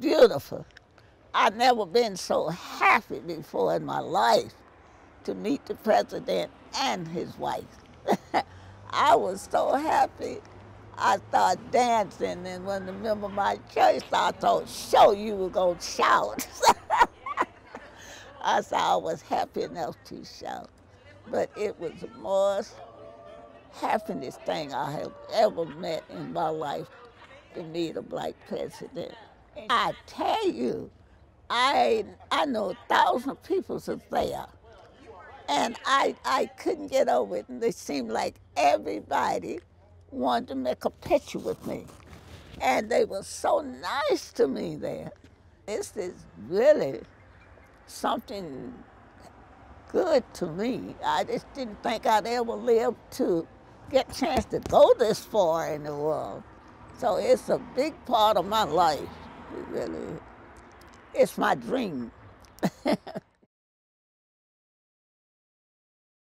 beautiful. I've never been so happy before in my life to meet the president and his wife. I was so happy. I started dancing, and when the member of my church started, I thought, you were going to shout. I said I was happy enough to shout. But it was the most happiest thing I have ever met in my life, to meet a black president. I tell you, I know thousands of people are there. And I couldn't get over it. And it seemed like everybody wanted to make a picture with me. And they were so nice to me there. This is really something good to me. I just didn't think I'd ever live to get a chance to go this far in the world. So it's a big part of my life, it really is. It's my dream.